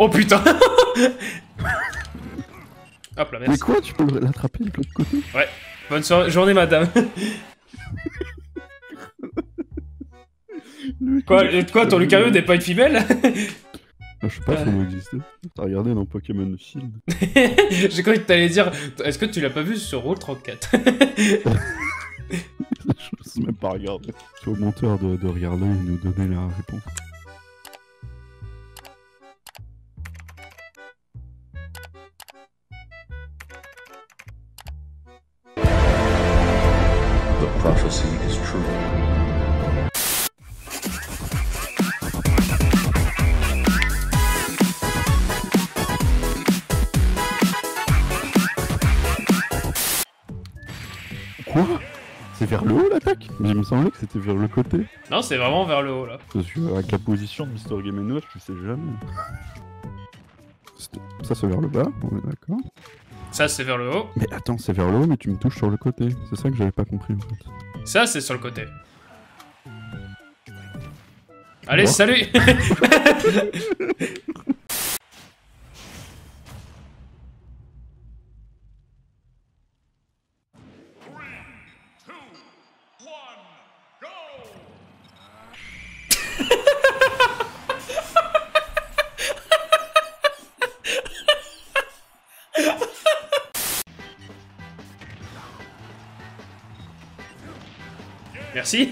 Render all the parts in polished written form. Oh putain. Hop là, merci. Mais quoi, tu peux l'attraper de l'autre côté? Ouais. Bonne soirée, journée madame. Quoi, ton Lucario n'est pas une femelle? Je sais pas si elle existe. T'as regardé dans Pokémon Shield? J'ai cru que t'allais dire, est-ce que tu l'as pas vu sur Roll34? Je sais même pas regarder. C'est au monteur de regarder et nous donner la réponse. The prophecy is true. C'est vers le haut l'attaque? Mais il me semblait que c'était vers le côté. Non, c'est vraiment vers le haut là. Parce que avec la position de Mr. Game & Watch, tu sais jamais. Ça c'est vers le bas, on est d'accord. Ça c'est vers le haut. Mais attends, c'est vers le haut mais tu me touches sur le côté. C'est ça que j'avais pas compris en fait. Ça c'est sur le côté. Allez, bon. Salut. Merci.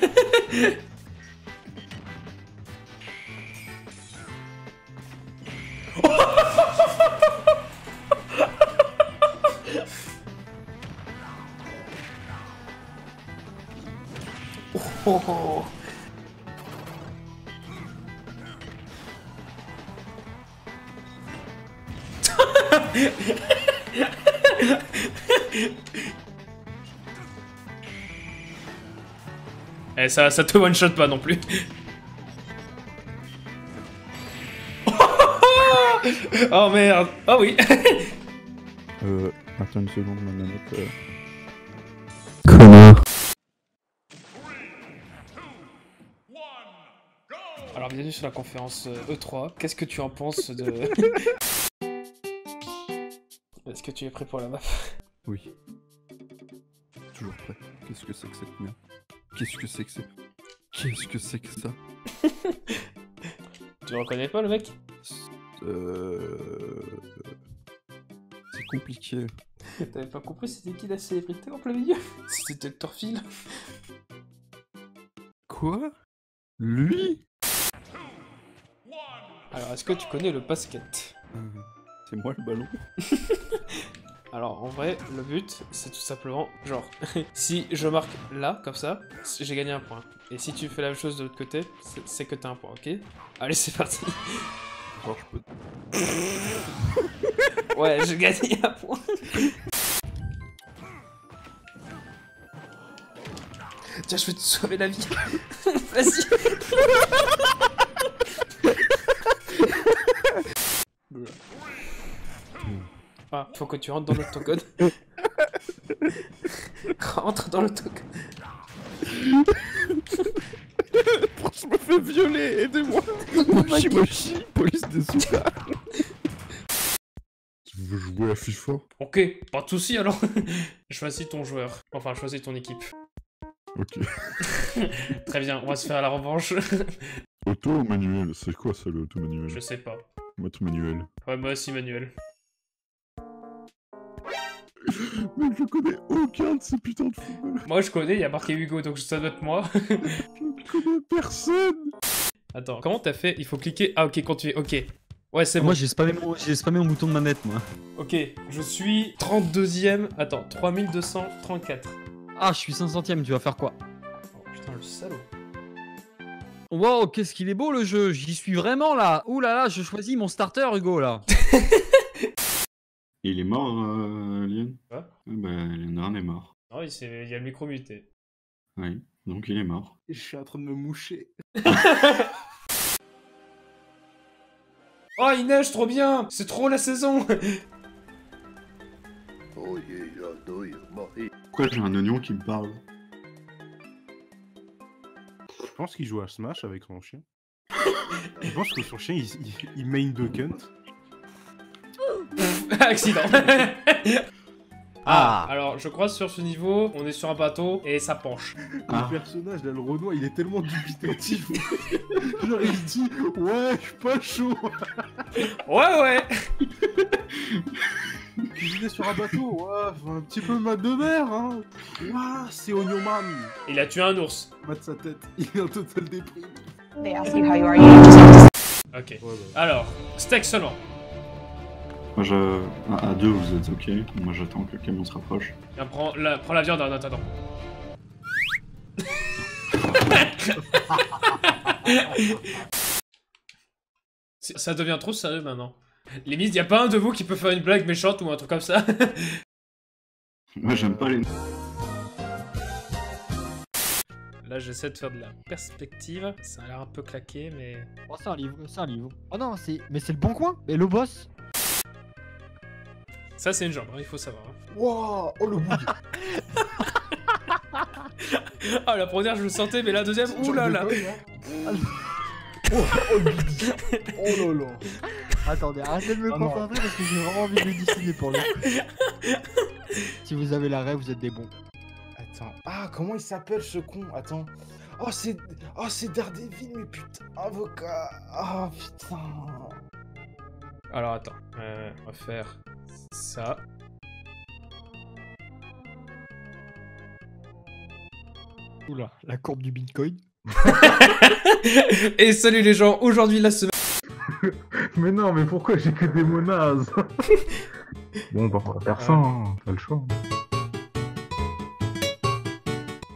Oh. Eh, ça te one-shot pas non plus. Oh merde. Oh oui. Attends une seconde, ma manette... Connard. Alors bienvenue sur la conférence E3. Qu'est-ce que tu en penses de... Est-ce que tu es prêt pour la map? Oui. Toujours prêt. Qu'est-ce que c'est que cette merde? Qu'est-ce que c'est que ça? Qu'est-ce que c'est que ça? Tu le reconnais pas le mec? C'est compliqué. T'avais pas compris c'était qui la célébrité en plein milieu? C'était Torfil. Quoi? Lui? Alors est-ce que tu connais le basket? C'est moi le ballon. Alors en vrai, le but, c'est tout simplement, genre, si je marque là, comme ça, j'ai gagné un point. Et si tu fais la même chose de l'autre côté, c'est que t'as un point, ok? Allez, c'est parti. Genre, je peux... Ouais, j'ai gagné un point. Tiens, je vais te sauver la vie. Vas-y. Ah, faut que tu rentres dans l'octogone. Rentre dans l'octogone. Je me fais violer, aidez-moi. Moshi Moshi, police des soukas. Tu veux jouer à FIFA? Ok, pas de soucis alors. Choisis ton joueur. Enfin, choisis ton équipe. Ok. Très bien, on va se faire à la revanche. Auto ou manuel? C'est quoi ça le auto manuel? Je sais pas. Moi, tout manuel. Ouais, moi aussi manuel. Mais je connais aucun de ces putains de football. Moi je connais, il y a marqué Hugo, donc ça doit être moi. Je ne connais personne. Attends, comment t'as fait? Il faut cliquer... Ah ok, continuer, ok. Ouais, c'est bon. Moi j'ai spammé mon bouton de manette, moi. Ok, je suis 32ème... Attends, 3234. Ah, je suis 500ème, tu vas faire quoi? Oh putain, le salaud. Wow, qu'est-ce qu'il est beau le jeu. J'y suis vraiment là. Ouh là là, je choisis mon starter Hugo, là. Il est mort, Alien? Quoi? Bah, Alien est mort. Non, il y a le micro muté. Oui, donc il est mort. Je suis en train de me moucher. Oh, il neige trop bien! C'est trop la saison! Pourquoi j'ai un oignon qui me parle? Je pense qu'il joue à Smash avec son chien. Je pense que son chien, il main de Kent. Accident. Ah. Alors je crois sur ce niveau, on est sur un bateau et ça penche. Ah. Le personnage là, le Renoir, il est tellement dubitatif. Genre il dit ouais, je suis pas chaud. Ouais. Il est sur un bateau, ouais, un petit peu mal de mer, hein. Ouah, c'est Ognomami. Il a tué un ours. Mate sa tête, il est en total déprime. Ok. Ouais. Alors, c'était excellent. Moi je... à deux vous êtes ok, moi j'attends que quelqu'un se rapproche. Viens, prends la viande en attendant. Ça devient trop sérieux maintenant. Limite, y a pas un de vous qui peut faire une blague méchante ou un truc comme ça. Moi j'aime pas les... Là j'essaie de faire de la perspective, ça a l'air un peu claqué mais... Oh c'est un livre, c'est un livre. Oh non, c'est... mais c'est le bon coin, et le boss. Ça c'est une jambe, hein, il faut savoir. Wouah, oh le bug. Ah la première je le sentais, mais la deuxième, oulala. Oh lolo. Attendez, arrêtez de me concentrer parce que j'ai vraiment envie de le dessiner pour le coup. Si vous avez la rêve, vous êtes des bons. Attends, ah comment il s'appelle ce con? Attends. Oh c'est Daredevil, mais putain, avocat. Oh putain. Alors attends, on va faire... ça. Oula, la courbe du bitcoin. Et salut les gens, aujourd'hui la semaine... Mais non, mais pourquoi j'ai que des monazes? Bon, bah, on va faire ça, hein. T'as le choix.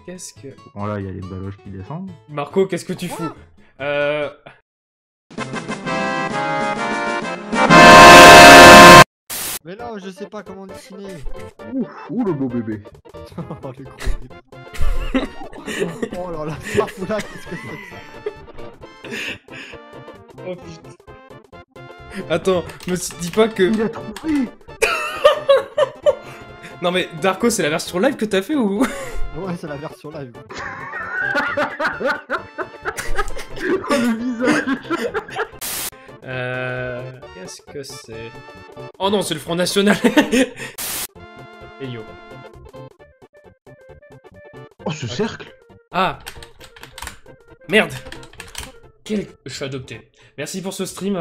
Qu'est-ce que... Bon, là, il y a les baloches qui descendent. Marco, qu'est-ce que tu fous? Mais là, je sais pas comment dessiner. Ouh, le beau bébé. Oh, le gros bébé. Oh là là, farfoula, qu'est-ce que c'est que ça? Oh putain. Attends, je me suis dit pas que... Il a trouvé. Non mais, Darko, c'est la version live que t'as fait ou... Ouais, c'est la version live. Oh, le visage. Qu'est-ce que c'est? Oh non, c'est le Front National. Et yo. Oh, ce cercle. Ah. Merde. Je suis adopté. Merci pour ce stream,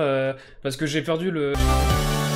parce que j'ai perdu le...